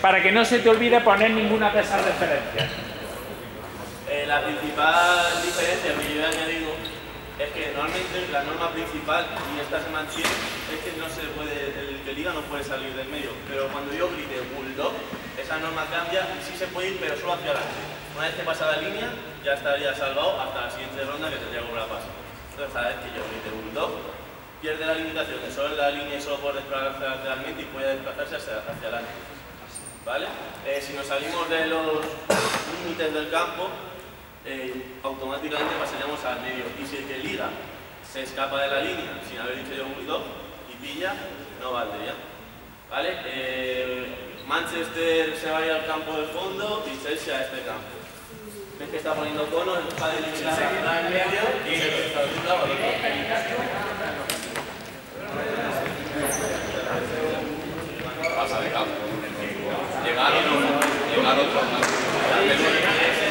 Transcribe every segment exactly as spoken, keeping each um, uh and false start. Para que no se te olvide poner ninguna de esas referencias. Eh, la principal diferencia que yo he añadido es que normalmente la norma principal, y esta se mantiene, es que no se puede, el que liga no puede salir del medio. Pero cuando yo grite Buldog, esa norma cambia y sí se puede ir, pero solo hacia adelante. Una vez que pasa la línea, ya estaría salvado hasta la siguiente ronda que tendría que volver a pasar. Entonces, cada vez que yo grite Buldog, pierde la limitación de solo en la línea y solo por desplazarse lateralmente y puede desplazarse hacia, hacia adelante, ¿vale? Eh, si nos salimos de los límites del campo, eh, automáticamente pasaríamos al medio. Y si el que liga se escapa de la línea sin haber dicho yo un bulldog y pilla, no valdría, ¿vale? Eh, Manchester se va a ir al campo del fondo y Chelsea a este campo. ¿Ves que está poniendo conos para delimitar el medio y se lo está diciendo? Pasa de campo. Llegaron, llegaron otros más. Gracias.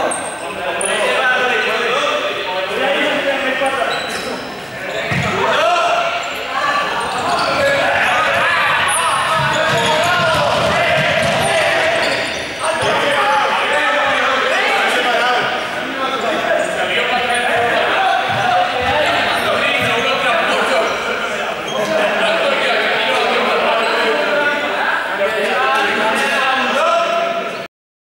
Buldog.